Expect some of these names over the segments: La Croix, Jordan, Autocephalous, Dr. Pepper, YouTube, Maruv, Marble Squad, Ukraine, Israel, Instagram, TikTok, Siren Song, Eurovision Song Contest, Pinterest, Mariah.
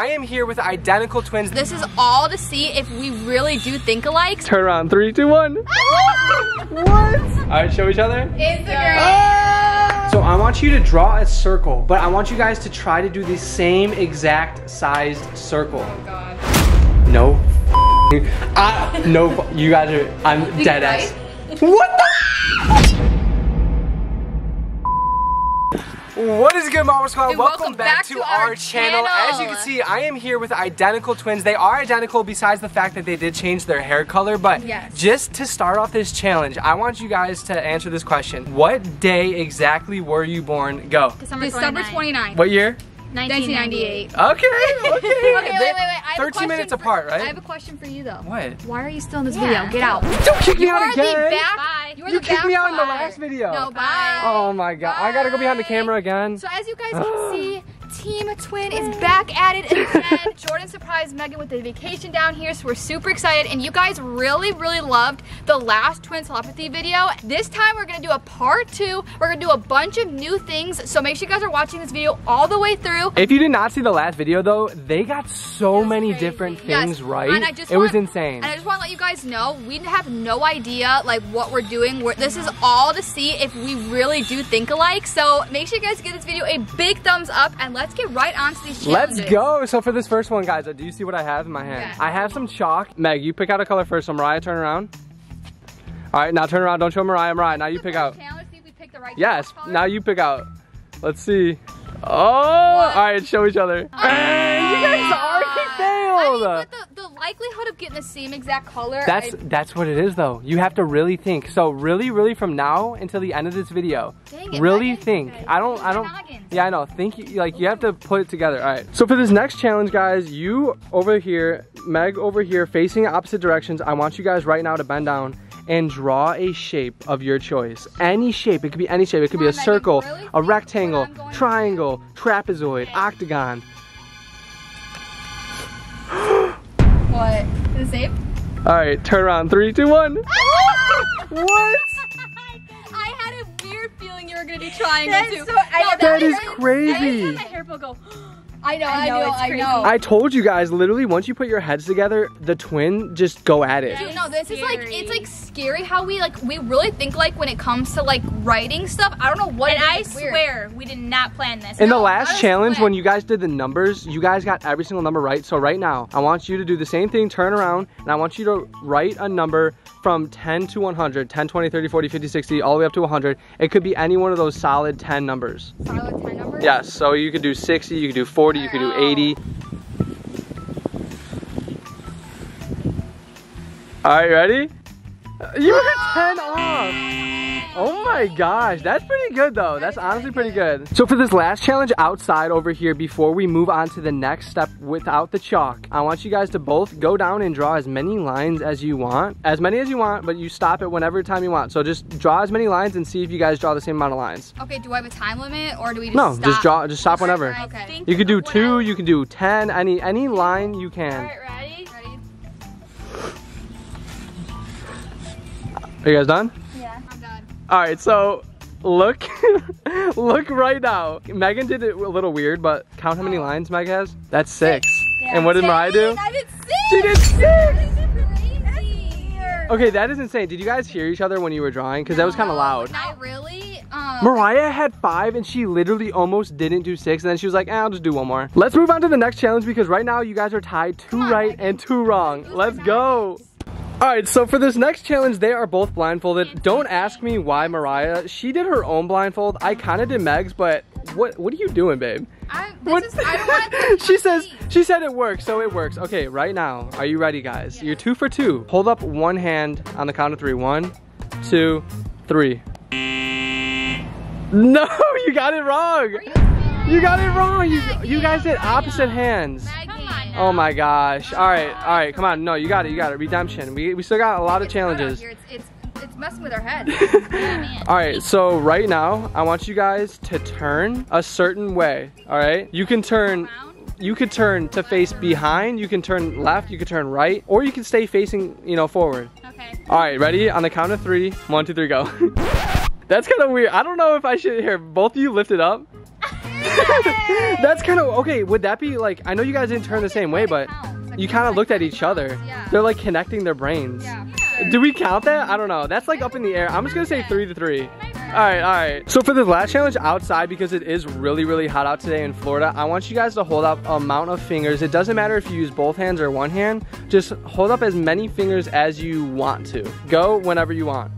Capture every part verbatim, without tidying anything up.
I am here with identical twins. This is all to see if we really do think alike. Turn around, three, two, one. Ah! What? All right, show each other. Instagram. Ah! So I want you to draw a circle, but I want you guys to try to do the same exact sized circle. Oh God. No. I, no, you guys are, I'm Big dead ass. What the? What is good, Marble Squad? Welcome, welcome back, back to, to our, our channel. channel. As you can see, I am here with identical twins. They are identical besides the fact that they did change their hair color, but yes. Just to start off this challenge, I want you guys to answer this question. What day exactly were you born? Go. December twenty-ninth. What year? nineteen ninety-eight. Okay, okay. okay wait, wait, wait, wait. thirteen minutes for, apart, right? I have a question for you, though. What? Why are you still in this yeah. video? Get out. Don't kick me you out are again. The back, bye. You, are you the kicked me out in the last video. No, bye. Oh, my God. Bye. I got to go behind the camera again. So, as you guys can see, Team Twin is back at it again. Jordan surprised Megan with a vacation down here, so we're super excited. And you guys really, really loved the last twin telepathy video. This time we're gonna do a part two. We're gonna do a bunch of new things, so make sure you guys are watching this video all the way through. If you did not see the last video though, they got so many crazy. different things yes. right. And I just it want, was insane. And I just wanna let you guys know, we have no idea like what we're doing. We're, this is all to see if we really do think alike. So make sure you guys give this video a big thumbs up and let Let's get right on to these challenges. Let's go. So for this first one, guys, do you see what I have in my hand? Yeah. I have some chalk. Meg, you pick out a color first. So Mariah, turn around. All right, now turn around. Don't show Mariah. Mariah, now you pick out. Let's see if we pick the right yes, color. Now you pick out. Let's see. Oh, what? All right, show each other. Oh, hey, you guys already failed. I mean, but the, the likelihood of getting the same exact color. That's, I... that's what it is, though. You have to really think. So really, really from now until the end of this video, Dang it, really think. Okay. I don't, I don't. Yeah, I know. Think like you have to put it together. All right. So for this next challenge, guys, you over here, Meg over here, facing opposite directions. I want you guys right now to bend down and draw a shape of your choice. Any shape. It could be any shape. It could be a circle, a rectangle, triangle, trapezoid, octagon. What? Is it safe? All right. Turn around. Three, two, one. What? You were gonna do triangle too. So, no, I, that, that is hair, crazy. My hair will go. I know, I know, I know, I know. I told you guys, literally, once you put your heads together, the twin just go at it. You know, this scary. is like, it's like scary how we like, we really think like when it comes to like writing stuff. I don't know what. And it I swear, weird. we did not plan this. In no, the last challenge, plan. when you guys did the numbers, you guys got every single number right. So right now, I want you to do the same thing, turn around, and I want you to write a number from ten to one hundred, ten, twenty, thirty, forty, fifty, sixty, all the way up to one hundred. It could be any one of those solid ten numbers. Solid ten numbers? Yes, so you could do sixty, you could do forty, you could do eighty. All right, ready? You were ten off. Oh my gosh, that's pretty good though. That's honestly pretty good. So for this last challenge outside over here, before we move on to the next step without the chalk, I want you guys to both go down and draw as many lines as you want. As many as you want, but you stop it whenever time you want. So just draw as many lines and see if you guys draw the same amount of lines. Okay, do I have a time limit or do we just no, stop? No, just draw, just stop whenever. Okay. You could do two, you can do ten, any, any line you can. All right, ready? Ready? Are you guys done? All right, so look, look right now. Megan did it a little weird, but count how many lines Meg has. That's six. Yeah. And what did Mariah do? I did six. She did six. That is crazy. Okay, that is insane. Did you guys hear each other when you were drawing? Because no, that was kind of loud. Not really. Um, Mariah had five, and she literally almost didn't do six. And then she was like, eh, "I'll just do one more." Let's move on to the next challenge because right now you guys are tied two on, right Megan. and two wrong. Let's go. All right, so for this next challenge, they are both blindfolded. Don't ask me why Mariah. She did her own blindfold. I kind of did Meg's, but what what are you doing, babe? I, this is, I don't want to she says she said it works, so it works. Okay, right now, are you ready, guys? Yeah. You're two for two. Hold up one hand on the count of three. One, two, three. No, you got it wrong. You, you got it wrong. You you guys did opposite hands. Oh my gosh. All right, all right, come on. No, you got it, you got it. Redemption. We, we still got a lot of it's challenges. It's, it's, it's messing with our heads. Yeah, all right, so right now, I want you guys to turn a certain way, all right? You can turn, you could turn to face behind, you can turn left, you can turn right, or you can stay facing, you know, forward. Okay. All right, ready? On the count of three. One, two, three, go. That's kind of weird. I don't know if I should, here, both of you lift it up. That's kind of, okay, would that be like, I know you guys didn't turn the same way, but you kind of looked at each other. Yeah. They're like connecting their brains. Yeah, sure. Do we count that? I don't know. That's like up in the air. I'm just going to say three to three. All right, all right. So for this last challenge outside, because it is really, really hot out today in Florida, I want you guys to hold up amount of fingers. It doesn't matter if you use both hands or one hand. Just hold up as many fingers as you want to. Go whenever you want.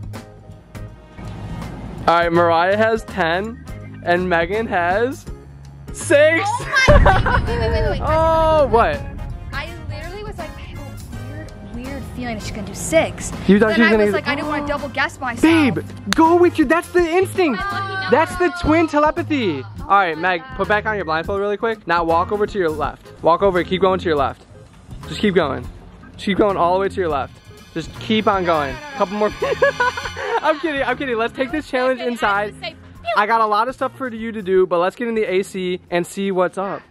All right, Mariah has ten and Megan has six. Oh, my wait, wait, wait, wait, wait. Oh, what? Feeling that she's gonna do six. You thought then she was I gonna was like, I didn't oh. want to double guess myself. Babe, go with you. That's the instinct. Oh. That's the twin telepathy. Oh. All right, Meg, put back on your blindfold really quick. Now walk over to your left. Walk over. Keep going to your left. Just keep going. Just keep going all the way to your left. Just keep on going. No, no, no, no. Couple more. I'm kidding. I'm kidding. Let's take this challenge inside. I got a lot of stuff for you to do, but let's get in the A C and see what's up.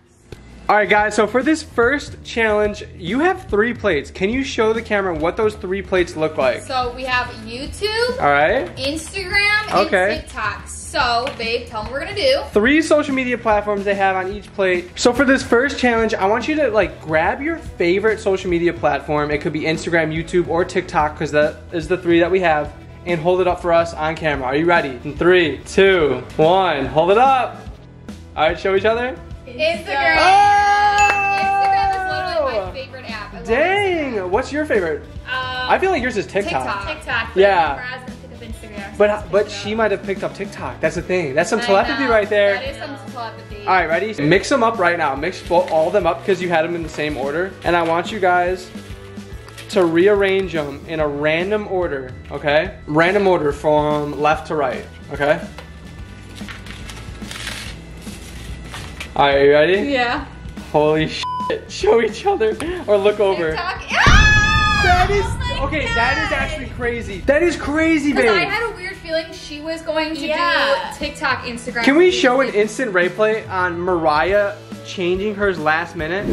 Alright guys, so for this first challenge, you have three plates. Can you show the camera what those three plates look like? So we have YouTube, all right, Instagram, okay, and TikTok. So babe, tell them what we're gonna do. Three social media platforms they have on each plate. So for this first challenge, I want you to like grab your favorite social media platform. It could be Instagram, YouTube, or TikTok, because that is the three that we have. And hold it up for us on camera. Are you ready? In three, two, one, hold it up. Alright, show each other. Instagram. Oh! Instagram is literally my favorite app. I Dang, what's your favorite? Um, I feel like yours is TikTok. TikTok. TikTok. Yeah. Instagram, but but she might have picked up TikTok. That's the thing. That's some telepathy right there. That is some telepathy. All right, ready? Mix them up right now. Mix all of them up because you had them in the same order, and I want you guys to rearrange them in a random order. Okay? Random order from left to right. Okay? All right, you ready? Yeah. Holy shit! Show each other or look over. Ah! That is oh okay. God. That is actually crazy. That is crazy, babe. I had a weird feeling she was going to yeah. do TikTok, Instagram. Can we show an instant replay on Mariah changing hers last minute?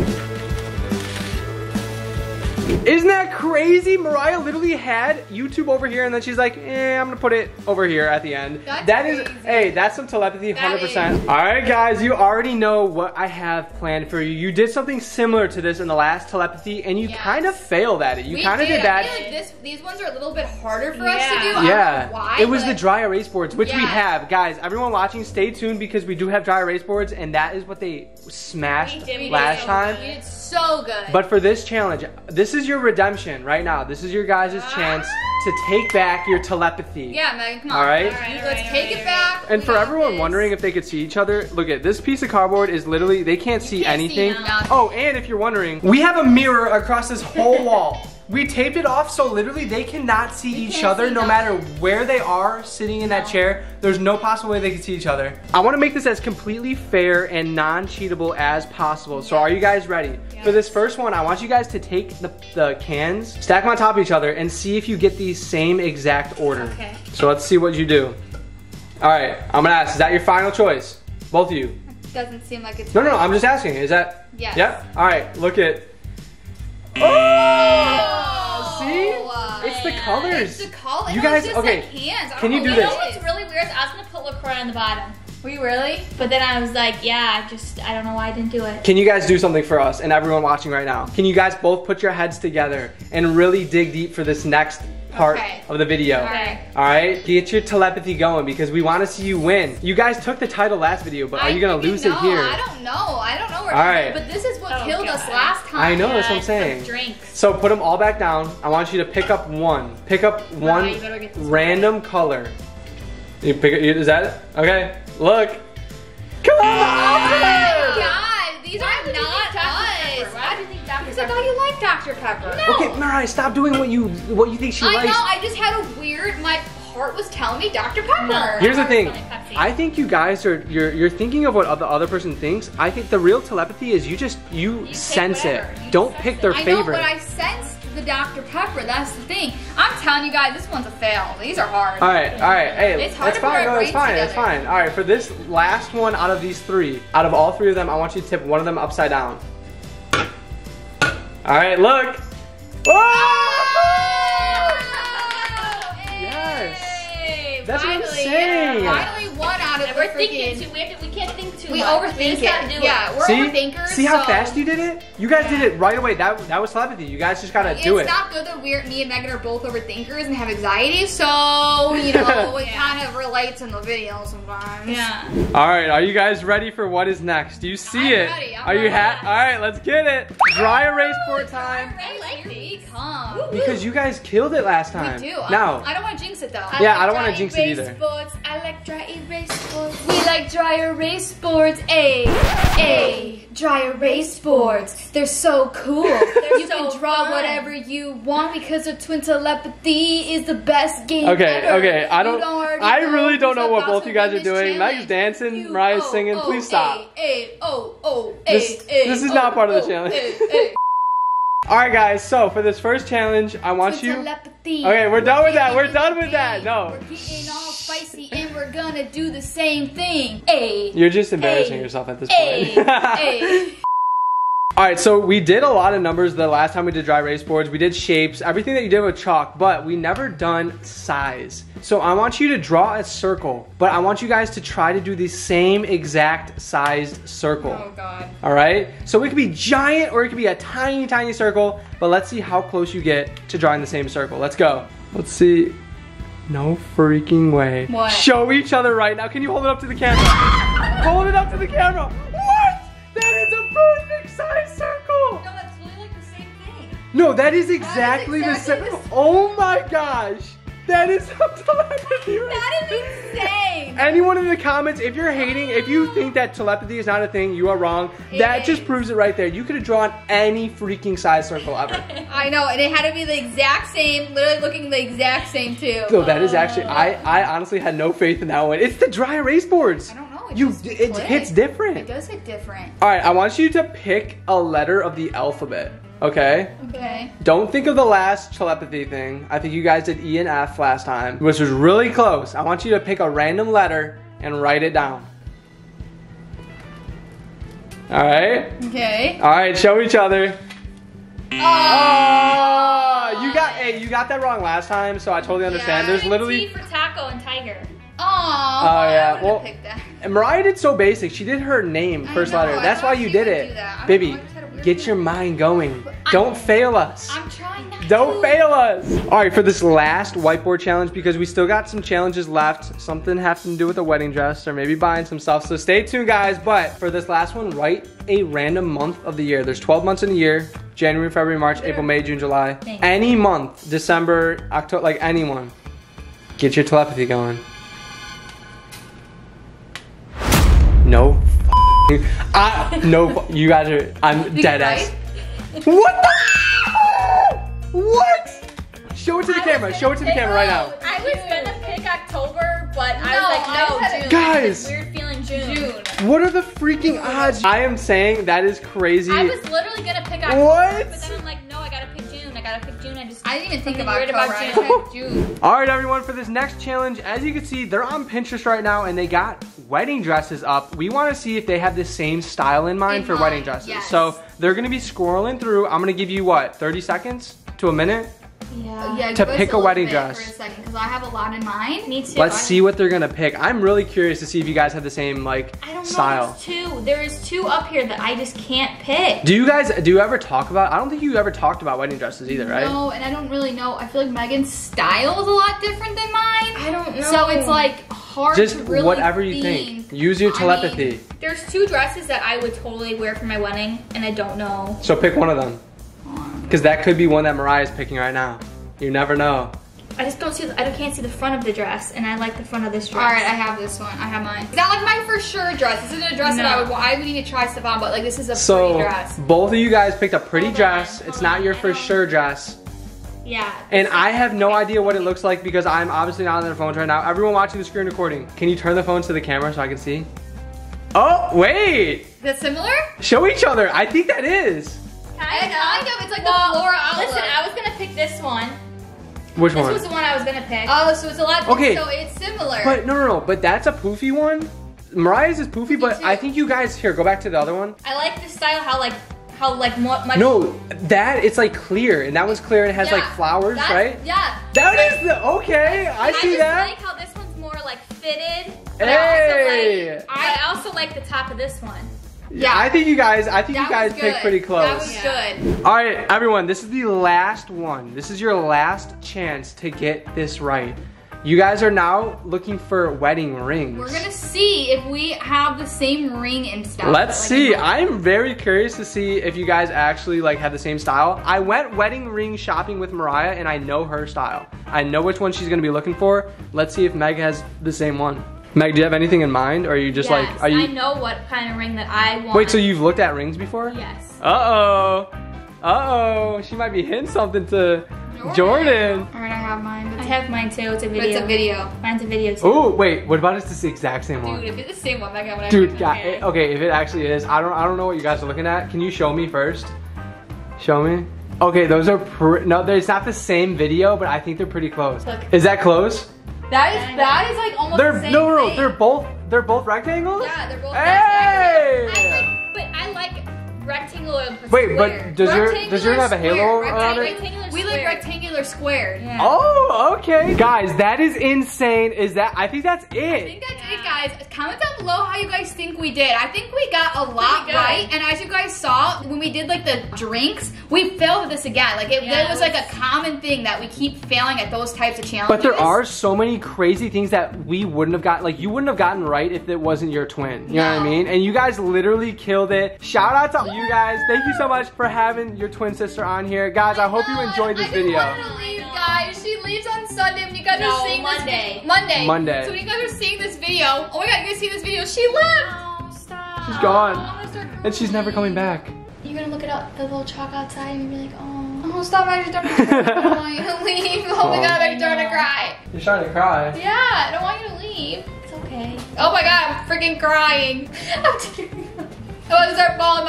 Isn't that crazy? Mariah literally had YouTube over here, and then she's like, eh, I'm gonna put it over here at the end. That's that is, hey, that's some telepathy, that one hundred percent. Is. All right, guys, you already know what I have planned for you. You did something similar to this in the last telepathy, and you yes. kind of failed at it. You we kind did. of did that. I feel like this, these ones are a little bit harder for yeah. us to do. I yeah. don't know why, it was the dry erase boards, which yeah. we have. Guys, everyone watching, stay tuned because we do have dry erase boards, and that is what they smashed we did. last we did. time. We did so good. But for this challenge, this is your redemption right now. This is your guys' ah. chance to take back your telepathy. Yeah, Megan, come on. All right? All right, all right let's all take right, it back. And we for everyone this. wondering if they could see each other, look at this piece of cardboard is literally, they can't you see can't anything. See oh, and if you're wondering, we have a mirror across this whole wall. We taped it off so literally they cannot see we each other see no matter where they are sitting in that chair. There's no possible way they can see each other. I want to make this as completely fair and non-cheatable as possible. So yeah. are you guys ready? Yeah. For this first one, I want you guys to take the, the cans, stack them on top of each other, and see if you get the same exact order. Okay. So let's see what you do. All right, I'm gonna ask, is that your final choice? Both of you. It doesn't seem like it's- No, no, no, I'm just asking, is that- Yes. Yep, all right, look at- Oh! oh! See? It's the colors. It's the colors. You guys, okay. Can you do this? You know what's really weird is I was going to put La Croix on the bottom. Were you really? But then I was like, yeah, I just, I don't know why I didn't do it. Can you guys do something for us and everyone watching right now? Can you guys both put your heads together and really dig deep for this next part okay. of the video? Okay. All right? Get your telepathy going because we want to see you win. You guys took the title last video, but are you going to lose know. it here? I don't know. I don't know where all right. but this is what oh, killed God. us last time. I know, yeah, that's what I'm saying. Drinks. So put them all back down. I want you to pick up one. Pick up wow, one random one. color. You pick it, is that it? Okay, look. Come on! Oh my God, these Why are not us. Why do you think Doctor Pepper? Because I thought you liked Doctor Pepper. No. Okay, Mariah, stop doing what you what you think she I likes. I know, I just had a weird, my heart was telling me Doctor Pepper. No, Here's the thing, I think you guys are, you're, you're thinking of what the other person thinks. I think the real telepathy is you just, you, you sense it. You Don't sense pick it. their I favorite. I know, but I sensed the Doctor Pepper, that's the thing. I'm telling you guys, this one's a fail. These are hard. Alright, alright, hey, it's hard that's fine, no, it's fine, together. it's fine. Alright, for this last one out of these three, out of all three of them, I want you to tip one of them upside down. Alright, look! Oh! Oh! Yes! Hey, that's finally, what I'm saying! Yeah, finally one out of the freaking. We're thinking too. We, have to, we can't think too we much. We overthink it. Do yeah, it. We're see? Overthinkers. See how so. Fast you did it? You guys yeah. did it right away. That that was telepathy. You guys just gotta it's do it. It's not good that we're, me and Megan are both overthinkers and have anxiety, so you know it yeah. kind of relates in the video sometimes. Yeah. All right, are you guys ready for what is next? Do you see I'm it? Ready. I'm are ready. You happy? All right, let's get it. Dry erase board time. I like me. Come. Because you guys killed it last time. We do. Now I don't want to jinx it though. I yeah, like I don't want to jinx it either. Boards. I like dry erase boards. We like dry erase boards. A, a dry erase boards. They're so cool. They're you so can draw fun. Whatever you want because of twin telepathy is the best game okay, ever. Okay, okay. I don't. don't I really don't know what both you guys are doing. Mag's dancing, you, Mariah's oh, singing. Oh, Please stop. A, a, oh, oh, a, this, a, this is oh, not part oh, of the challenge. A, a. Alright guys, so for this first challenge, I want it's you... Telepathy. Okay, we're, we're done with that, we're done with that, no. We're getting all spicy and we're gonna do the same thing. Ay. You're just embarrassing Ay. Yourself at this Ay. Point. Ay. Alright, so we did a lot of numbers the last time we did dry erase boards. We did shapes, everything that you did with chalk, but we never done size. So I want you to draw a circle, but I want you guys to try to do the same exact sized circle. Oh God. All right? So it could be giant or it could be a tiny, tiny circle, but let's see how close you get to drawing the same circle. Let's go. Let's see. No freaking way. What? Show each other right now. Can you hold it up to the camera? Hold it up to the camera. What? That is a perfect size circle. No, that's really like the same thing. No, that is exactly, that is exactly the same. Oh my gosh. That is telepathy, right? That is insane. Anyone in the comments, if you're hating, if you think that telepathy is not a thing, you are wrong. It that is. Just proves it right there. You could have drawn any freaking size circle ever. I know, and it had to be the exact same, literally looking the exact same too. So that is actually, I, I honestly had no faith in that one. It's the dry erase boards. I don't know. It you, it click. Hits different. It does hit different. All right, I want you to pick a letter of the alphabet. Okay. Okay. Don't think of the last telepathy thing. I think you guys did E and F last time, which was really close. I want you to pick a random letter and write it down. All right. Okay. All right. Show each other. Oh! Oh! You got hey, you got that wrong last time, so I totally understand. Yeah, there's literally T for taco and tiger. Oh. Oh yeah. I well, pick that. And Mariah did so basic. She did her name first know, letter. I That's why you did it, Bibby. Get your mind going. Don't fail us. I'm trying not to. Don't fail us. All right, for this last whiteboard challenge, because we still got some challenges left, something having to do with a wedding dress or maybe buying some stuff. So stay tuned, guys. But for this last one, write a random month of the year. There's twelve months in the year. January, February, March, April, May, June, July. Any month, December, October, like anyone. Get your telepathy going. No. I, no, you guys are, I'm dead ass. What the? What? Show it to the I camera, show it to the camera right now. I was gonna pick October, but no, I was like, no, June. Guys. I had this weird feeling June. June. What are the freaking odds? I am saying that is crazy. I was literally gonna pick October, what? But then I'm like, no, I gotta pick June, I gotta pick June, I just. I didn't even think about it. All right, everyone, for this next challenge, as you can see, they're on Pinterest right now, and they got wedding dresses up. We want to see if they have the same style in mind in for mind, wedding dresses. Yes. So they're gonna be scrolling through. I'm gonna give you what, thirty seconds to a minute? Yeah. yeah to pick a wedding dress. For a second, because I have a lot in mind. Me too. Let's I see what they're gonna pick. I'm really curious to see if you guys have the same like I don't style. Know, two. There is two up here that I just can't pick. Do you guys? Do you ever talk about? I don't think you ever talked about wedding dresses either, right? No, and I don't really know. I feel like Megan's style is a lot different than mine. I don't know. So it's like hard. Just to really whatever you theme. Think. Use your telepathy. I mean, there's two dresses that I would totally wear for my wedding, and I don't know. So pick one of them. Because that could be one that Mariah's picking right now. You never know. I just don't see, the, I can't see the front of the dress, and I like the front of this dress. All right, I have this one, I have mine. It's not like my for sure dress. This isn't a dress no. that I would, I would need to try stuff on, but like this is a so, pretty dress. So, both of you guys picked a pretty Hold dress. On. It's Hold not on. Your for sure dress. Yeah. And I have no idea what it looks like because I'm obviously not on their phones right now. Everyone watching the screen recording, can you turn the phones to the camera so I can see? Oh, wait. Is that similar? Show each other, I think that is. Kind of. kind of. It's like well, the floral outlook. Listen, I was gonna pick this one. Which this one? This was the one I was gonna pick. Oh, so it's a lot. Okay. So it's similar. But no, no, no. But that's a poofy one. Mariah's is poofy, poofy but too. I think you guys here go back to the other one. I like the style. How like, how like what? No, that it's like clear, and that one's clear and it has yeah, like flowers, right? Yeah. That like, is the okay. I, I see just that. I like how this one's more like fitted. But hey! I also, like, I, I also like the top of this one. Yeah, yeah, I think you guys, I think that you guys picked pretty close. That was yeah. good. All right, everyone, this is the last one. This is your last chance to get this right. You guys are now looking for wedding rings. We're gonna see if we have the same ring and stuff. Let's like see. I'm very curious to see if you guys actually like have the same style. I went wedding ring shopping with Mariah and I know her style. I know which one she's gonna be looking for. Let's see if Meg has the same one. Meg, do you have anything in mind, or are you just yes, like, are you? I know what kind of ring that I want. Wait, so you've looked at rings before? Yes. Uh-oh. Uh-oh. She might be hinting something to Jordan. Jordan. All right, I have mine. I have mine too. It's a video. But it's a video. Mine's a video too. Oh, wait. What about it's the exact same one? Dude, if it's the same one, Meg, I would have. Dude, got it. Okay, if it actually is, I don't, I don't know what you guys are looking at. Can you show me first? Show me. Okay, those are pr no, it's not the same video, but I think they're pretty close. Look. Is that close? That is that is like almost they're, the same. No, no, thing. they're both they're both rectangles. Yeah, they're both hey! rectangles. I like, but I like rectangular. And Wait, square. but does your does yours have a halo around it? We like rectangular square. Yeah. Oh, okay, guys, that is insane. Is that? I think that's it. I think that's yeah. it, guys. Comment down below how you guys think we did. I think we got a lot right, and as you guys saw when we did like the drinks. We failed at this again. Like it, yeah, it was, was like a common thing that we keep failing at those types of challenges. But there are so many crazy things that we wouldn't have gotten. Like you wouldn't have gotten right if it wasn't your twin. You no. know what I mean? And you guys literally killed it. Shout out to you guys. Thank you so much for having your twin sister on here, guys. I, I hope know. you enjoyed this I video. I didn't want to leave, guys. She leaves on Sunday. When you guys no, are seeing Monday. This Monday. Monday. So when you guys are seeing this video, oh my God, you guys see this video? She left. No, stop. She's gone, oh, and she's never coming back. You're gonna look it up, the little chalk outside, and be like, oh, oh stop, I just don't want you to leave. Oh my God, I just don't want to cry. You're starting to cry. Yeah, I don't want you to leave. It's okay. Oh my God, I'm freaking crying. I'm tearing up. I want to start bawling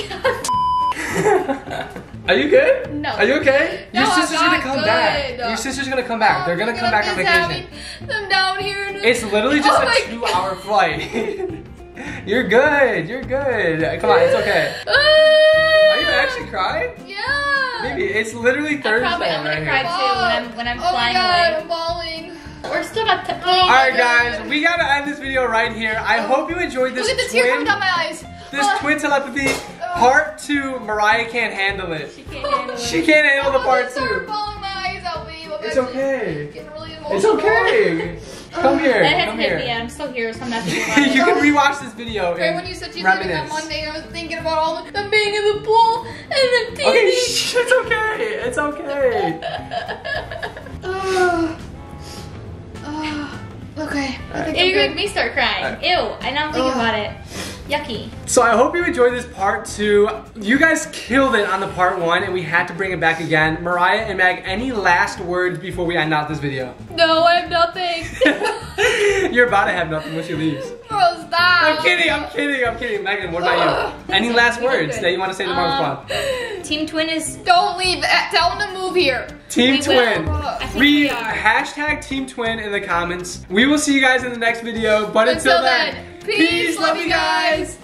my eyes out. Are you good? No. Are you okay? No, your sister's I'm not gonna come good. back. Your sister's gonna come back. Oh, They're gonna come back on vacation. I'm down here. It's literally just oh a two-hour flight. You're good, you're good. Come on, it's okay. Are you actually crying? Yeah. Maybe it's literally Thursday. I'm gonna right cry here. too when I'm, when I'm oh flying away. Oh my God, away. I'm bawling. We're still not to play. Alright guys, we gotta end this video right here. I hope you enjoyed this Look at the tear coming down my eyes. This uh, twin telepathy part two, Mariah can't handle it. She can't handle it. She can't handle the part two. I'm bawling my eyes out, babe. It's okay. Getting really emotional. It's okay. Come here, that come here. Me. I'm still here, so I'm not You can rewatch this video and when you said you were leaving on Monday, I was thinking about all the them being in the pool and then taking Okay, shh, it's okay, it's okay. oh. Oh. Okay. Right. It made me start crying. Right. Ew, and now I'm thinking oh. about it. Yucky. So I hope you enjoyed this part two. You guys killed it on the part one and we had to bring it back again. Mariah and Meg, any last words before we end out this video? No, I have nothing. You're about to have nothing when she leaves. Bro, stop. I'm kidding, I'm kidding, I'm kidding. Megan, what about you? Any last words that you want to say to Marble Squad? Team Twin is... Don't leave. Tell them to move here. Team we Twin. We hashtag Team Twin in the comments. We will see you guys in the next video. But until, until then... then Peace, love you guys!